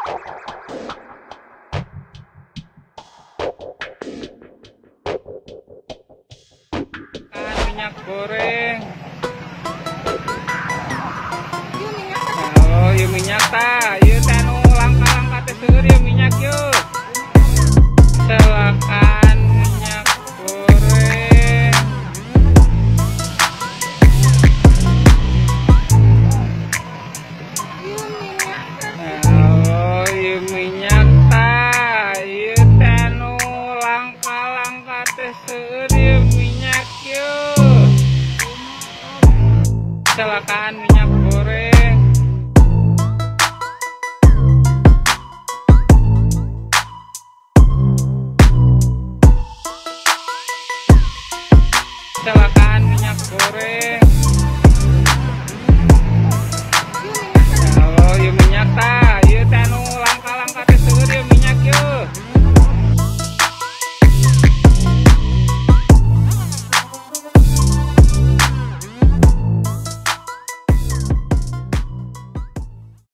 Minyak goreng. Oh, yuk minyak ta, yuk tanu langkah-langkah tersebut yuk minyak yuk. Silakan minyak goreng. Oh, yuk minyak ta, yuk tanu langkah-langkah tersebut yuk minyak yuk. Silakan.